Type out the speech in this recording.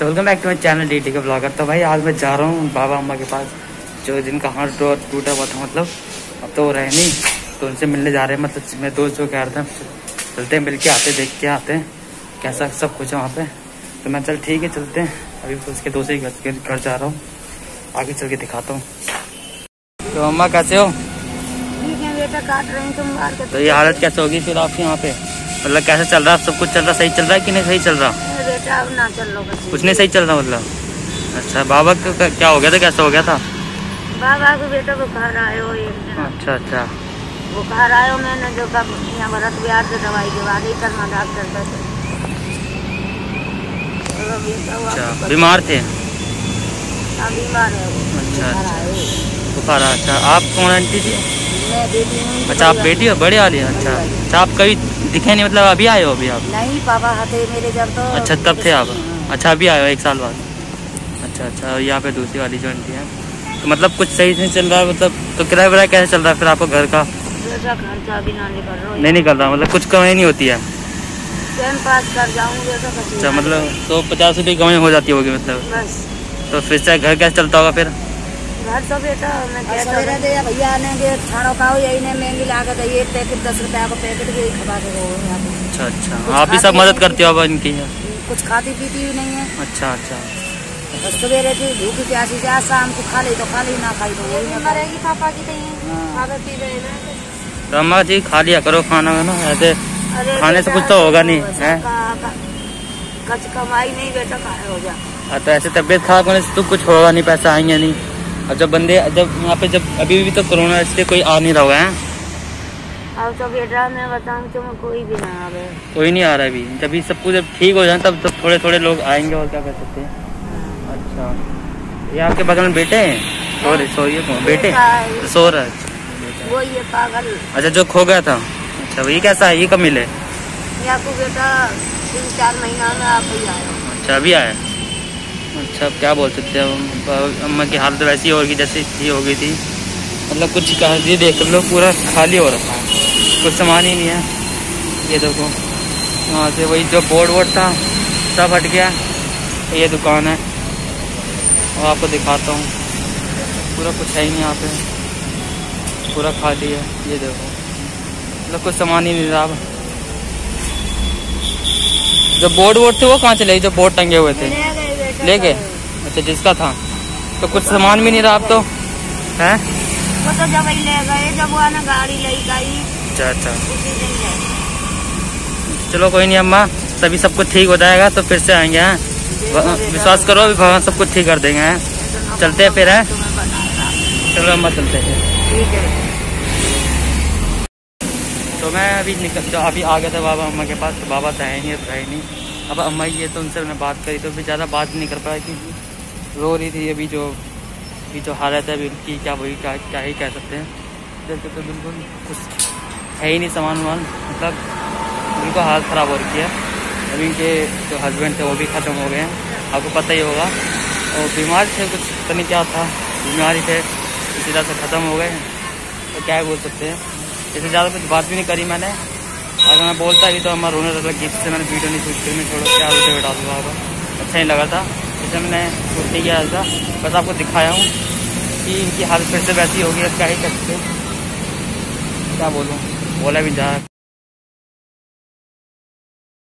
So welcome back to my channel DT का blogger. तो भाई आज मैं जा रहा हूँ बाबा अम्मा के पास, जो जिनका हाथ टूटा हुआ था, मतलब अब तो रहे नहीं, तो उनसे मिलने जा रहे हैं। मतलब मेरे दोस्त जो कह रहे थे चलते हैं, मिल के आते, देख के आते हैं कैसा सब कुछ है वहाँ पे। तो मैं चल ठीक है चलते हैं। अभी उसके दोस्त के घर जा रहा हूँ, आगे चल के दिखाता हूँ। तो अम्मा कैसे हो? बेटा काट रहे हैं। तो ये हालत कैसे होगी फिर आपके यहाँ पे? मतलब कैसे चल रहा है, सब कुछ चल रहा सही चल रहा है कि नहीं सही चल रहा? बेटा अब ना चल लो कुछ नहीं सही चल रहा मतलब। अच्छा बाबा को क्या हो गया था, कैसा हो गया था बाबा को? बेटा बुखार आया हो। अच्छा अच्छा बुखार आया। मैंने जो यहाँ व्रत बिहार से दवाई दिवा दी, करना डॉक्टर से। बीमार थे? बीमार है। अच्छा बुखार आया। अच्छा आप कौन आंटी जी? अच्छा आप बेटी हो, बड़े वाली? अच्छा अच्छा आप कभी दिखे नहीं, मतलब अभी आए हो? अभी आप नहीं, पापा थे मेरे जब तो। अच्छा तब थे आप? अच्छा अभी आए हो 1 साल बाद। अच्छा अच्छा यहाँ पे दूसरी वाली जो आंटी है, तो मतलब कुछ सही नहीं चल रहा है मतलब। तो किराया वराया कैसे चल रहा है फिर आपको घर का? खर्चा अभी नहीं निकल रहा, मतलब कुछ कमाई नहीं होती है। अच्छा मतलब 150 रुपये कमाई हो जाती होगी मतलब। तो फिर से घर कैसे चलता होगा फिर? घर तो बेटा मैं भैया ने छाड़ो का महंगी लागत है, ये पैकेट 10 रुपया का पैकेट भी खबा के हो। अच्छा अच्छा आप ही सब मदद करती हो इनकी? कुछ खाती पीती भी नहीं है। अच्छा अच्छा बस सवेरे की भूखी प्यासी जाए, शाम को खा ले तो खा ली, ना खाई तो वही मरेगी। पापा की तो अम्मा जी खा लिया करो खाना में ना, ऐसे खाने से कुछ तो होगा नहीं है, कुछ कमाई नहीं बेटा हो जाए। तो ऐसे तबियत खराब होने से तो कुछ होगा नहीं, पैसा आएंगे नहीं। और जब यहाँ पे अभी भी तो कोरोना इसलिए कोई आ नहीं रहा हुआ है। अब तो बेटा मैं बताऊँ तो कोई भी ना आवे, कोई नहीं आ रहा अभी। जब ये सब कुछ जब ठीक हो जाए तब तो थोड़े थोड़े लोग आएंगे, और क्या कर सकते हैं। अच्छा ये आपके बगल में बेटे हैं? सॉरी सोइए बेटे सो रहा है वो, ये पागल। अच्छा जो खो गया था। अच्छा ये कैसा है, ये कब मिले आपको? बेटा 3-4 महीना में आप ही आए। अच्छा अभी आया। अच्छा अब क्या बोल सकते हो, अम्मा की हालत वैसी होगी जैसी हो गई थी, मतलब कुछ ये देख लो पूरा खाली हो रखा है, कुछ सामान ही नहीं है। ये देखो वहाँ से वही जो बोर्ड वोर्ड था सब हट गया। ये दुकान है और आपको दिखाता हूँ, पूरा कुछ है ही नहीं यहाँ पे, पूरा खाली है। ये देखो मतलब कुछ सामान ही नहीं रहा। जो बोर्ड वोर्ड थे वो कहाँ चले गए, जो बोर्ड टंगे हुए थे ले गए? अच्छा जिसका था तो कुछ सामान भी नहीं रहा अब तो है। वो तो जब ले गए जब वो ना गाड़ी ले गई। अच्छा अच्छा चलो कोई नहीं अम्मा, तभी सब कुछ ठीक हो जाएगा तो फिर से आएंगे। विश्वास करो अभी भगवान सब कुछ ठीक कर देंगे। चलते हैं फिर है। चलो अम्मा चलते हैं। ठीक है तो मैं अभी अभी आ गया था बाबा अम्मा के पास, तो बाबा तो है नहीं। अब अम्मा ये तो उनसे मैंने बात करी तो फिर ज़्यादा बात नहीं कर पाया, कि रो रही थी अभी जो हालत है उनकी, क्या वही क्या ही कह सकते हैं। जैसे तो बिल्कुल कुछ है ही नहीं सामान वामान, मतलब बिल्कुल हालत ख़राब हो रखी है। अभी इनके जो हस्बैंड थे वो भी ख़त्म हो गए हैं, आपको पता ही होगा। और बीमार थे कुछ पता नहीं क्या था, बीमारी थे इसी तरह से ख़त्म हो गए। तो क्या बोल सकते हैं, इससे ज़्यादा कुछ बात भी नहीं करी मैंने। अगर मैं बोलता ही तो हमारा रोने लगा, जिससे मैंने वीडियो नहीं शूट की, मैं छोड़ो क्या रोते हुए डालूंगा होगा, अच्छा नहीं लगा था इसलिए मैंने शूट नहीं किया था। बस आपको दिखाया हूँ कि इनकी हालत फिर से वैसी होगी, अब क्या ही करते, क्या बोलूँ, बोला भी जा।